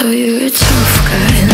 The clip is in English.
So you're a tough guy.